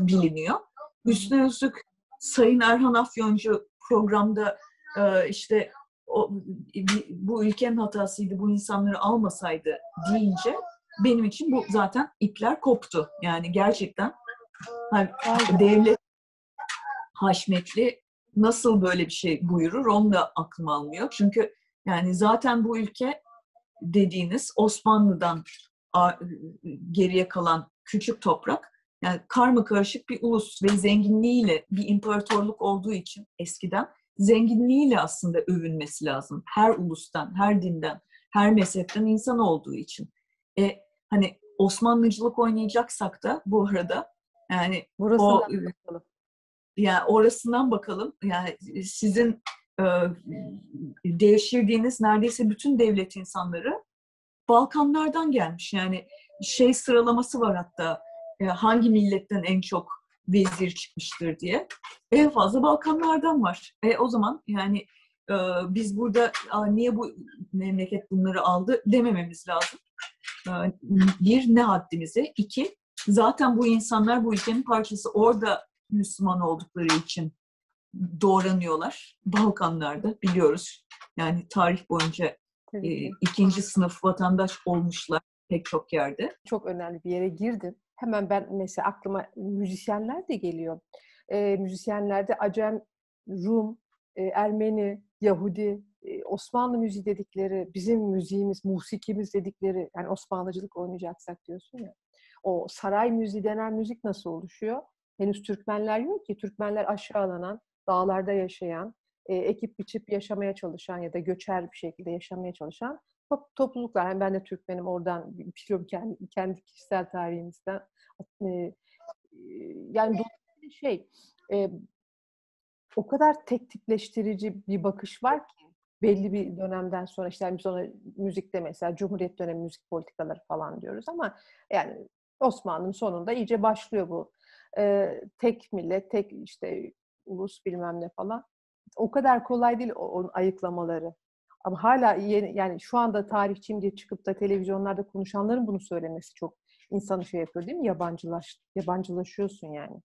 biliniyor. Üstüne üstlük Sayın Erhan Afyoncu programda işte bu ülkenin hatasıydı, bu insanları almasaydı deyince benim için bu zaten ipler koptu. Yani gerçekten hani devlet haşmetli nasıl böyle bir şey buyurur onu da aklım almıyor. Çünkü yani zaten bu ülke dediğiniz Osmanlı'dan geriye kalan küçük toprak. Yani karmakarışık bir ulus ve zenginliğiyle bir imparatorluk olduğu için eskiden zenginliğiyle aslında övünmesi lazım. Her ulustan, her dinden, her mezhepten insan olduğu için. Hani Osmanlıcılık oynayacaksak da bu arada yani orasından bakalım. Yani orasından bakalım. Yani sizin devşirdiğiniz neredeyse bütün devlet insanları Balkanlardan gelmiş. Yani şey sıralaması var hatta hangi milletten en çok vezir çıkmıştır diye. En fazla Balkanlardan var. O zaman yani biz burada niye bu memleket bunları aldı demememiz lazım. Bir, ne haddimize? 2, zaten bu insanlar bu ülkenin parçası. Orada Müslüman oldukları için doğranıyorlar. Balkanlarda biliyoruz. Yani tarih boyunca 2. sınıf vatandaş olmuşlar pek çok yerde. Çok önemli bir yere girdin. Hemen ben mesela aklıma müzisyenler de geliyor. Müzisyenlerde Acem, Rum, Ermeni, Yahudi, Osmanlı müziği dedikleri, bizim müziğimiz, musikimiz dedikleri, yani Osmanlıcılık oynayacaksak diyorsun ya, o saray müziği denen müzik nasıl oluşuyor? Henüz Türkmenler yok ki. Türkmenler aşağılanan, dağlarda yaşayan, ekip biçip yaşamaya çalışan ya da göçer bir şekilde yaşamaya çalışan topluluklar. Yani ben de Türkmenim, oradan biliyorum kendi kişisel tarihimizden. Yani o kadar tek tipleştirici bir bakış var ki belli bir dönemden sonra işte biz ona müzikte mesela Cumhuriyet dönemi müzik politikaları falan diyoruz ama yani Osmanlı'nın sonunda iyice başlıyor bu. Tek millet, tek işte ulus bilmem ne falan. O kadar kolay değil onun ayıklamaları. Ama hala yani şu anda tarihçiyim diye çıkıp da televizyonlarda konuşanların bunu söylemesi çok insanı şey yapıyor değil mi? Yabancılaşıyorsun yani.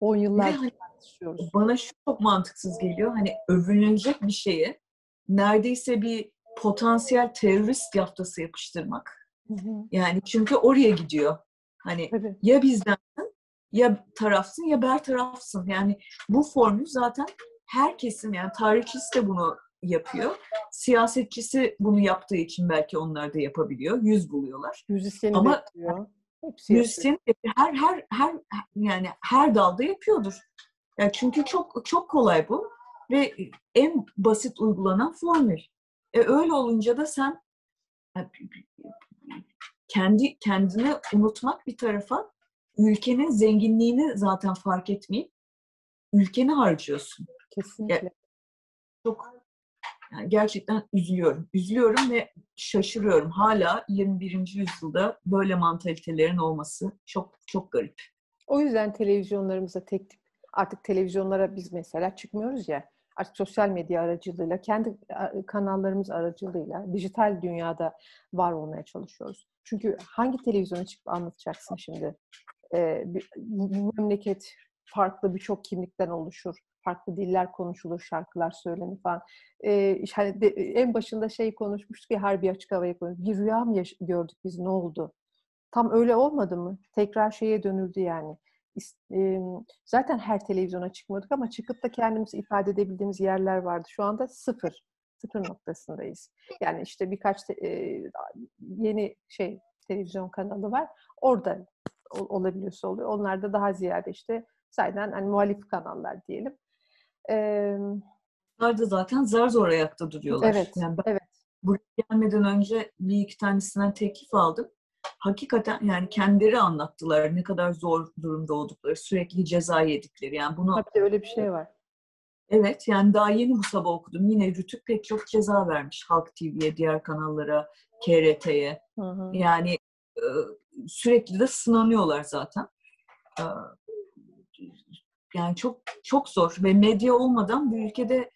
10 yıllardır tartışıyoruz. Bana şu çok mantıksız geliyor. Hani övünülecek bir şeye neredeyse bir potansiyel terörist yaftası yapıştırmak. Hı hı. Yani çünkü oraya gidiyor. Hani tabii. Ya bizdensin, ya tarafsın, ya bertarafsın. Yani bu formül zaten herkesin, yani tarihçisi de bunu yapıyor. Siyasetçisi bunu yaptığı için belki onlar da yapabiliyor. Yüz buluyorlar. Müzisyeni ama bekliyor. Müzisyen her yani her dalda yapıyordur. Yani çünkü çok kolay bu ve en basit uygulanan formül. Öyle olunca da sen kendini unutmak bir tarafa, ülkenin zenginliğini zaten fark etmeyip ülkeni harcıyorsun. Kesinlikle. Yani çok, yani gerçekten üzülüyorum. Üzülüyorum ve şaşırıyorum. Hala 21. yüzyılda böyle mantalitelerin olması çok çok garip. O yüzden televizyonlarımıza tek tip, artık televizyonlara biz mesela çıkmıyoruz ya, artık sosyal medya aracılığıyla, kendi kanallarımız aracılığıyla dijital dünyada var olmaya çalışıyoruz. Çünkü hangi televizyona çıkıp anlatacaksın şimdi? Bu memleket farklı, birçok kimlikten oluşur. Farklı diller konuşulur, şarkılar söylenir falan. Yani en başında konuşmuştuk ya, Harbiye açık havaya konuştuk. Bir rüya mı gördük biz, ne oldu? Tam öyle olmadı mı? Tekrar dönüldü yani. Zaten her televizyona çıkmadık ama çıkıp da kendimizi ifade edebildiğimiz yerler vardı. Şu anda sıfır noktasındayız. Yani işte birkaç yeni televizyon kanalı var. Orada olabiliyorsa oluyor. Onlar da daha ziyade sayeden hani muhalif kanallar diyelim. Onlar da zaten zar zor ayakta duruyorlar. Evet, yani ben buraya gelmeden önce bir iki tanesinden teklif aldım. Hakikaten yani kendileri anlattılar ne kadar zor durumda oldukları, sürekli ceza yedikleri. Yani bunu, tabii öyle bir şey var. Evet, yani daha yeni bu sabah okudum. Yine Rütük pek çok ceza vermiş Halk TV'ye, diğer kanallara, KRT'ye. Hı. Yani sürekli de sınanıyorlar zaten. Yani çok çok zor ve medya olmadan bu ülkede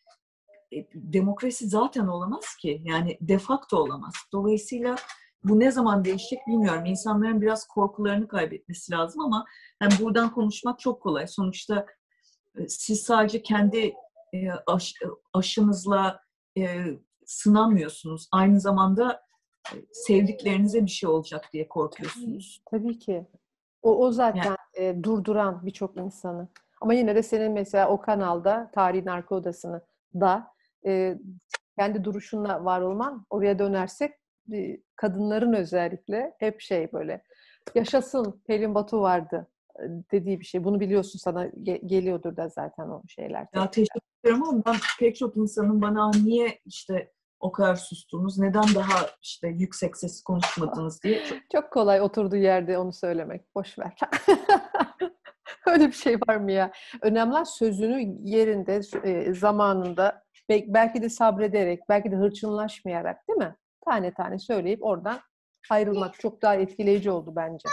demokrasi zaten olamaz ki. Yani de facto olamaz. Dolayısıyla bu ne zaman değişecek bilmiyorum. İnsanların biraz korkularını kaybetmesi lazım ama yani buradan konuşmak çok kolay. Sonuçta siz sadece kendi aşınızla sınanmıyorsunuz. Aynı zamanda sevdiklerinize bir şey olacak diye korkuyorsunuz. Tabii ki. O zaten yani durduran birçok insanı. Ama yine de senin mesela o kanalda, Tarihin Arka Odası'nı da kendi duruşunla var olman, oraya dönersek kadınların özellikle hep yaşasın Pelin Batu vardı dediği bir şey. Bunu biliyorsun, sana geliyordur da zaten o şeyler. Ya teşekkür ederim ama ben pek çok insanın bana niye o kadar sustunuz, neden daha yüksek sesli konuşmadınız diye. Çok kolay oturduğu yerde onu söylemek. Boş ver. Öyle bir şey var mı ya? Önemli, sözünü yerinde, zamanında, belki de sabrederek, belki de hırçınlaşmayarak, değil mi? Tane tane söyleyip oradan ayrılmak çok daha etkileyici oldu bence.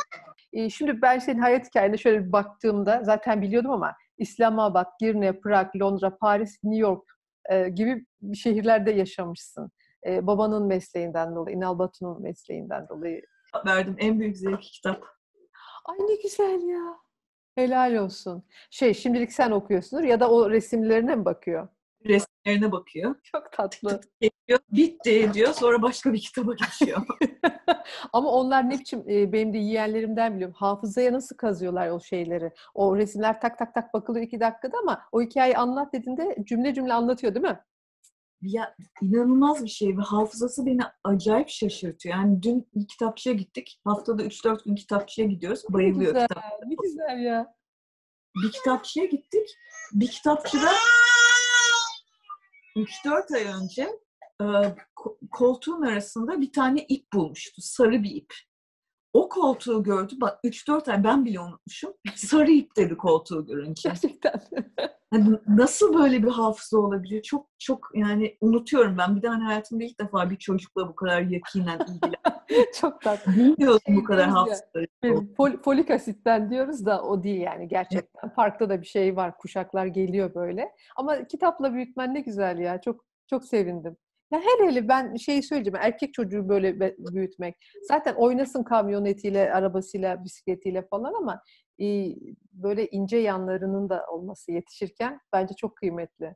Şimdi ben senin hayat hikayene şöyle bir baktığımda zaten biliyordum ama İslamabad, Girne, Prag, Londra, Paris, New York gibi şehirlerde yaşamışsın. Babanın mesleğinden dolayı, İnal Batu'nun mesleğinden dolayı. Verdim en büyük zevki kitap. Ay ne güzel ya. Helal olsun. Şimdilik sen okuyorsundur ya da o resimlerine mi bakıyor? Resimlerine bakıyor. Çok tatlı. Bitti diyor. Sonra başka bir kitaba geçiyor. Ama onlar ne biçim, benim de yeğenlerimden biliyorum. Hafızaya nasıl kazıyorlar o şeyleri. O resimler tak bakılıyor 2 dakikada ama o hikayeyi anlat dediğinde cümle cümle anlatıyor, değil mi? Ya inanılmaz bir şey. Hafızası beni acayip şaşırtıyor. Yani dün bir kitapçıya gittik. Haftada 3-4 gün kitapçıya gidiyoruz. Bayılıyor kitap. Ne güzel ya. Bir kitapçıya gittik. Bir kitapçıda 3-4 ay önce koltuğun arasında bir tane ip bulmuştu. Sarı bir ip. O koltuğu gördü. Bak 3-4 ay ben bile unutmuşum. Sarı ip dedi koltuğu görünce. Gerçekten. Yani nasıl böyle bir hafıza olabiliyor? Çok çok yani unutuyorum ben. Bir de hayatımda ilk defa bir çocukla bu kadar yakinen ilgilendim. Çok tatlı. Bilmiyorum bu kadar hafızaları. Folik asitten diyoruz da o değil yani gerçekten. Farklı da bir şey var. Kuşaklar geliyor böyle. Ama kitapla büyütmen ne güzel ya. Çok çok sevindim. Ya hele ben söyleyeceğim, erkek çocuğu böyle büyütmek. Zaten oynasın kamyonetiyle, arabasıyla, bisikletiyle falan ama böyle ince yanlarının da olması yetişirken bence çok kıymetli.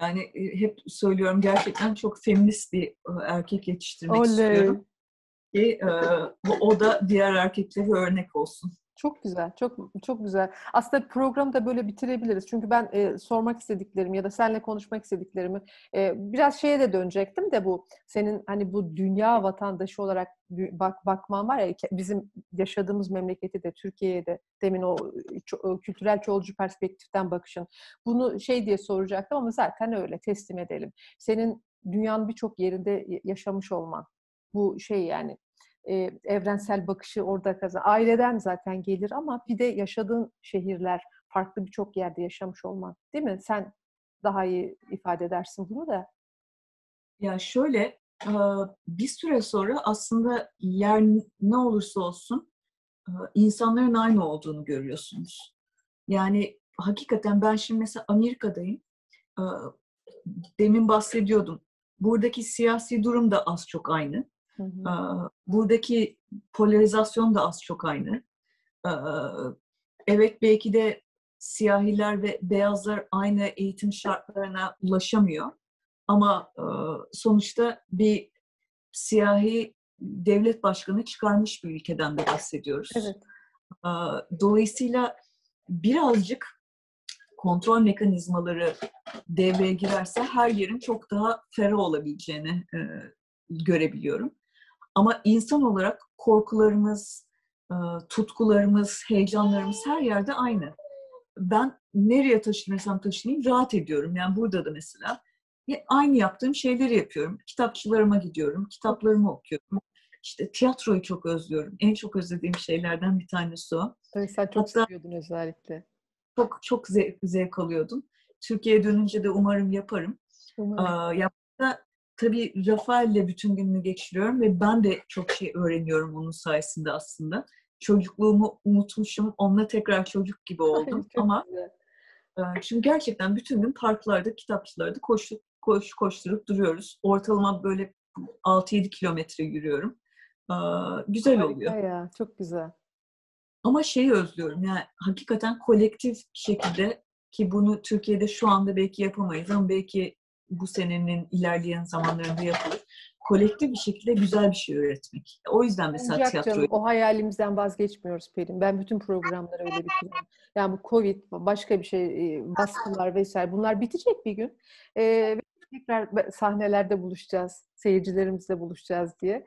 Yani hep söylüyorum, gerçekten çok feminist bir erkek yetiştirmek istiyorum. O da diğer erkeklere örnek olsun. Çok güzel, çok güzel. Aslında programı da böyle bitirebiliriz. Çünkü ben sormak istediklerimi ya da seninle konuşmak istediklerimi biraz şeye de dönecektim de bu senin hani bu dünya vatandaşı olarak bakman var ya, bizim yaşadığımız memleketi de Türkiye'ye de demin o kültürel çoğulcu perspektiften bakışın. Bunu şey diye soracaktım ama zaten öyle teslim edelim. Senin dünyanın birçok yerinde yaşamış olman. Bu şey yani evrensel bakışı orada kazan. Aileden zaten gelir ama bir de yaşadığın şehirler, farklı birçok yerde yaşamış olman, değil mi? Sen daha iyi ifade edersin bunu da. Ya şöyle, bir süre sonra aslında yer ne olursa olsun insanların aynı olduğunu görüyorsunuz. Yani hakikaten ben şimdi mesela Amerika'dayım. Demin bahsediyordum. Buradaki siyasi durum da az çok aynı. Hı hı. Buradaki polarizasyon da az çok aynı. Evet, belki de siyahiler ve beyazlar aynı eğitim şartlarına ulaşamıyor. Ama sonuçta bir siyahi devlet başkanı çıkarmış bir ülkeden de bahsediyoruz. Evet. Dolayısıyla birazcık kontrol mekanizmaları devreye girerse her yerin çok daha ferah olabileceğini görebiliyorum. Ama insan olarak korkularımız, tutkularımız, heyecanlarımız her yerde aynı. Ben nereye taşınırsam taşınayım rahat ediyorum. Yani burada da mesela aynı yaptığım şeyleri yapıyorum. Kitapçılarıma gidiyorum, kitaplarımı okuyorum. İşte tiyatroyu çok özlüyorum. En çok özlediğim şeylerden bir tanesi o. Evet, sen çok seviyordun özellikle. Çok zevk alıyordum. Türkiye'ye dönünce de umarım yaparım. Yaptığımda tabii Raphael'le bütün gününü geçiriyorum ve ben de çok şey öğreniyorum onun sayesinde aslında. Çocukluğumu unutmuşum, onunla tekrar çocuk gibi oldum. Ama çünkü gerçekten bütün gün parklarda, kitapçılarda koşturup duruyoruz. Ortalama böyle 6-7 kilometre yürüyorum. Güzel harika oluyor. Ya, çok güzel. Ama şeyi özlüyorum, yani hakikaten kolektif şekilde, ki bunu Türkiye'de şu anda belki yapamayız ama belki bu senenin ilerleyen zamanlarında yapılır. Kolektif bir şekilde güzel bir şey öğretmek. O yüzden mesela tiyatroyu... O hayalimizden vazgeçmiyoruz Pelin. Ben bütün programları öyle bitiriyorum. Yani bu Covid, başka bir şey, baskılar vesaire, bunlar bitecek bir gün. Tekrar sahnelerde buluşacağız, seyircilerimizle buluşacağız diye.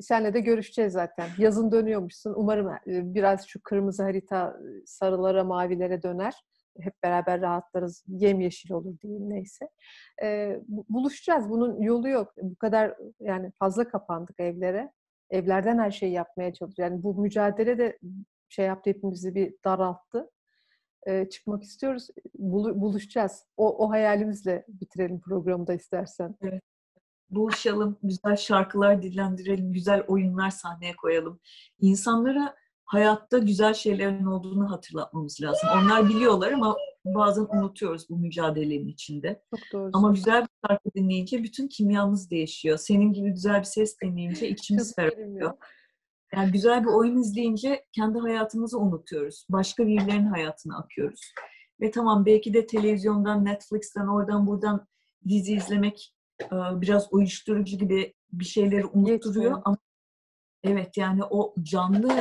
Seninle de görüşeceğiz zaten. Yazın dönüyormuşsun. Umarım biraz şu kırmızı harita sarılara, mavilere döner. Hep beraber rahatlarız. Yemyeşil olur diyeyim, neyse. Buluşacağız. Bunun yolu yok. Bu kadar yani fazla kapandık evlere. Evlerden her şeyi yapmaya çalışıyoruz. Yani bu mücadele de şey yaptı, hepimizi bir daralttı. Çıkmak istiyoruz. Buluşacağız. O hayalimizle bitirelim programı da istersen. Evet. Buluşalım. Güzel şarkılar dillendirelim. Güzel oyunlar sahneye koyalım. İnsanlara hayatta güzel şeylerin olduğunu hatırlatmamız lazım. Onlar biliyorlar ama bazen unutuyoruz bu mücadelenin içinde. Çok doğru. Ama güzel bir şarkı dinleyince bütün kimyamız değişiyor. Senin gibi güzel bir ses dinleyince içimiz ferahıyor. Yani güzel bir oyun izleyince kendi hayatımızı unutuyoruz. Başka birilerinin hayatına akıyoruz. Ve tamam, belki de televizyondan, Netflix'ten, oradan buradan dizi izlemek biraz uyuşturucu gibi bir şeyleri unutturuyor. Evet. Ama evet, yani o canlı,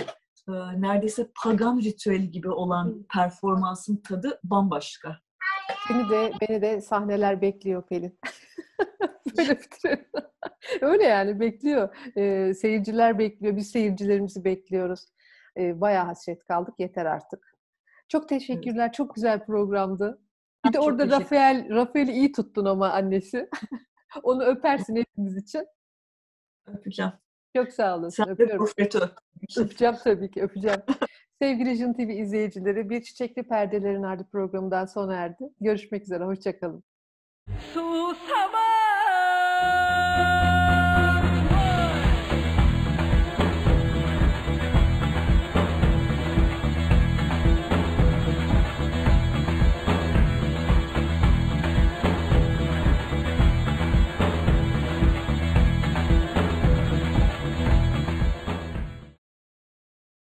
neredeyse pagan ritüeli gibi olan performansın tadı bambaşka. Beni de sahneler bekliyor Pelin. Böyle bitiriyorum. Öyle yani, bekliyor. Seyirciler bekliyor. Biz seyircilerimizi bekliyoruz. Bayağı hasret kaldık. Yeter artık. Çok teşekkürler. Evet. Çok güzel programdı. Bir de orada Raphael'i iyi tuttun ama, annesi. Onu öpersin hepimiz için. Öpeceğim. Çok sağ olasın. Sen öpüyorum. Öpeceğim tabii ki. Öpeceğim. Sevgili Jin TV izleyicileri, bir Çiçekli Perdelerin Ardı programından sona erdi. Görüşmek üzere. Hoşçakalın. Susama.